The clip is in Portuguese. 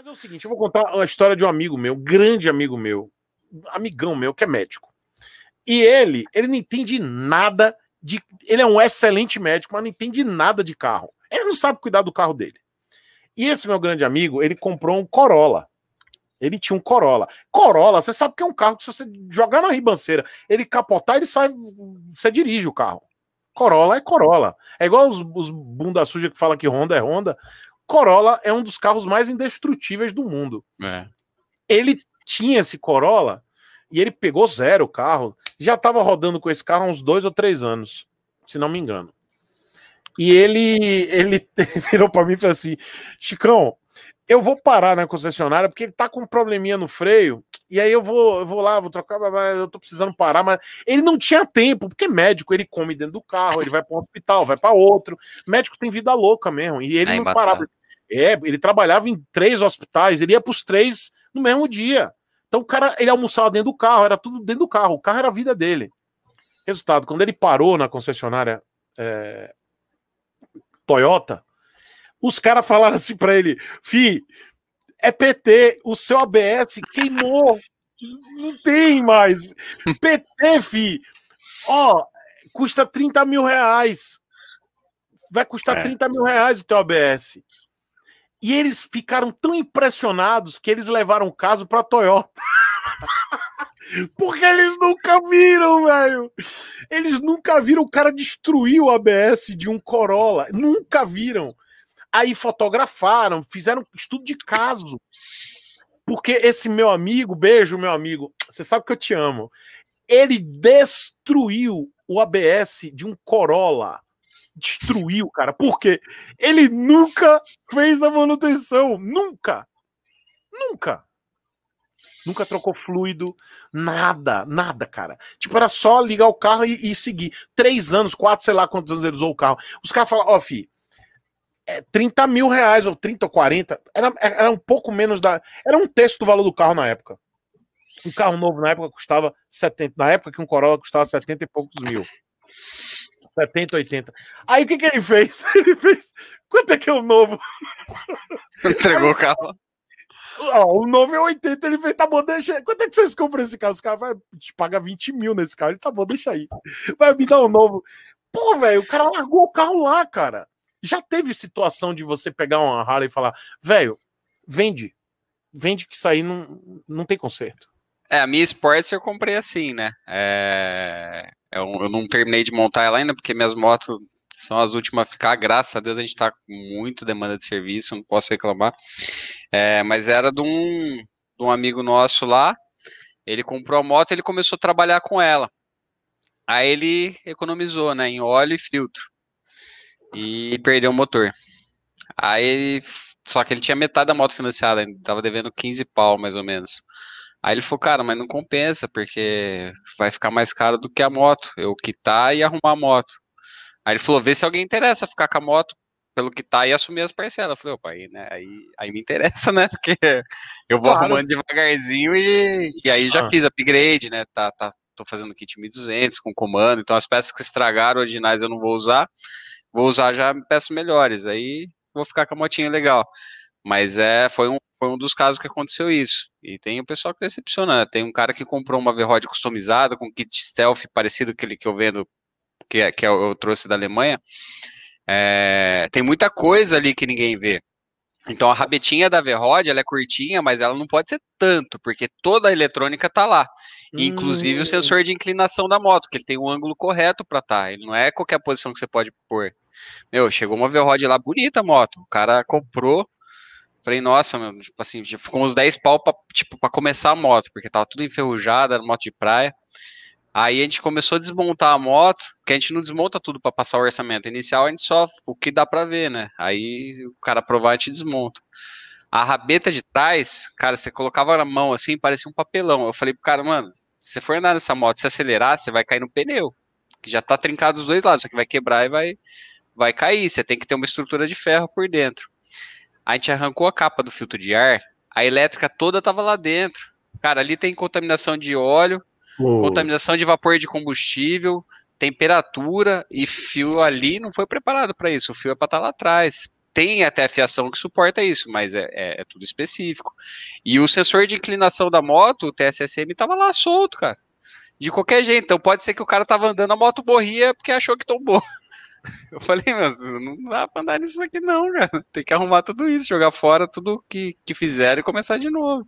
Mas é o seguinte, eu vou contar a história de um amigo meu, grande amigo meu, amigão meu, que é médico. E ele não entende nada de... Ele é um excelente médico, mas não entende nada de carro. Ele não sabe cuidar do carro dele. E esse meu grande amigo, ele comprou um Corolla. Ele tinha um Corolla. Corolla, você sabe que é um carro que se você jogar na ribanceira, ele capotar, ele sai... Você dirige o carro. Corolla é Corolla. É igual os bunda suja que fala que Honda é Honda. Corolla é um dos carros mais indestrutíveis do mundo. É. Ele tinha esse Corolla e ele pegou zero o carro. Já estava rodando com esse carro há uns 2 ou 3 anos, se não me engano. E ele virou para mim e falou assim, Chicão, eu vou parar na concessionária porque ele tá com um probleminha no freio e aí eu vou lá, vou trocar, eu tô precisando parar, mas ele não tinha tempo, porque médico, ele come dentro do carro, ele vai para um hospital, vai para outro, médico tem vida louca mesmo, e ele não parava. É, ele trabalhava em 3 hospitais, ele ia para os 3 no mesmo dia, então o cara, ele almoçava dentro do carro, era tudo dentro do carro, o carro era a vida dele. Resultado, quando ele parou na concessionária Toyota, os caras falaram assim pra ele, fi, é PT, o seu ABS queimou, não tem mais, PT, fi, ó, custa 30 mil reais, vai custar 30 mil reais o teu ABS. E eles ficaram tão impressionados que eles levaram o caso pra Toyota. Porque eles nunca viram, velho. Eles nunca viram o cara destruir o ABS de um Corolla. Nunca viram. Aí fotografaram, fizeram estudo de caso. Porque esse meu amigo, beijo meu amigo, você sabe que eu te amo. Ele destruiu o ABS de um Corolla. Destruiu, cara. Por quê? Ele nunca fez a manutenção. Nunca. Nunca. Nunca trocou fluido, nada, nada, cara. Tipo, era só ligar o carro e seguir. 3 anos, 4, sei lá quantos anos ele usou o carro. Os caras falam, ó, fi, 30 mil reais, ou 30 ou 40, era um pouco menos da... Era um terço do valor do carro na época. Um carro novo na época custava 70, na época que um Corolla custava 70 e poucos mil. 70, 80. Aí o que ele fez? Ele fez, quanto é que é o novo? Entregou o carro. Ó, o novo é 80, ele fez, tá bom, deixa aí. Quanto é que vocês compram esse carro? Os caras vai te pagar 20 mil nesse carro. Ele, tá bom, deixa aí. Vai me dar um novo. Pô, velho, o cara largou o carro lá, cara. Já teve situação de você pegar uma Harley e falar, velho, vende. Vende que isso aí não tem conserto. É, a minha Sportster eu comprei assim, né? Eu não terminei de montar ela ainda, porque minhas motos são as últimas a ficar, graças a Deus a gente tá com muita demanda de serviço, não posso reclamar. Mas era de um amigo nosso lá, ele comprou a moto, ele começou a trabalhar com ela. Aí ele economizou, né, em óleo e filtro. E perdeu o motor. Aí, só que ele tinha metade da moto financiada, ele tava devendo 15 pau, mais ou menos. Aí ele falou, cara, mas não compensa, porque vai ficar mais caro do que a moto, eu quitar e arrumar a moto. Aí ele falou, vê se alguém interessa ficar com a moto pelo que tá e assumir as parcelas. Eu falei, opa, aí, né, aí me interessa, né, porque eu vou arrumando devagarzinho e aí já fiz upgrade, né, tô fazendo kit 1200 com comando, então as peças que estragaram, originais eu não vou usar já peças melhores, aí vou ficar com a motinha legal. Mas foi um dos casos que aconteceu isso. E tem o pessoal que decepciona, né? Tem um cara que comprou uma V-Rod customizada com kit stealth parecido com aquele que eu vendo, que eu trouxe da Alemanha. Tem muita coisa ali que ninguém vê. Então a rabetinha da V-Rod, ela é curtinha, mas ela não pode ser tanto, porque toda a eletrônica tá lá. Inclusive o sensor de inclinação da moto, que ele tem um ângulo correto para tá. Ele não é qualquer posição que você pode pôr. Meu, chegou uma V-Rod lá, bonita a moto. O cara comprou, falei, nossa, meu, tipo assim, ficou uns 10 pau pra, tipo, pra começar a moto, porque tava tudo enferrujado, era moto de praia. Aí a gente começou a desmontar a moto, porque a gente não desmonta tudo para passar o orçamento inicial, a gente só o que dá para ver, né? Aí o cara provar, a gente desmonta. A rabeta de trás, cara, você colocava na mão assim, parecia um papelão. Eu falei pro cara, mano, se você for andar nessa moto, se acelerar, você vai cair no pneu, que já tá trincado dos dois lados, só que vai quebrar e vai cair. Você tem que ter uma estrutura de ferro por dentro. A gente arrancou a capa do filtro de ar, a elétrica toda tava lá dentro. Cara, ali tem contaminação de óleo, contaminação de vapor de combustível, temperatura, e fio ali não foi preparado para isso. O fio é para estar lá atrás. tem até fiação que suporta isso, mas é tudo específico. E o sensor de inclinação da moto, o TSSM, tava lá solto, cara. De qualquer jeito. Então pode ser que o cara tava andando, a moto borria porque achou que tombou. Eu falei, mas não dá pra andar nisso aqui não, cara. Tem que arrumar tudo isso, jogar fora tudo que fizeram e começar de novo.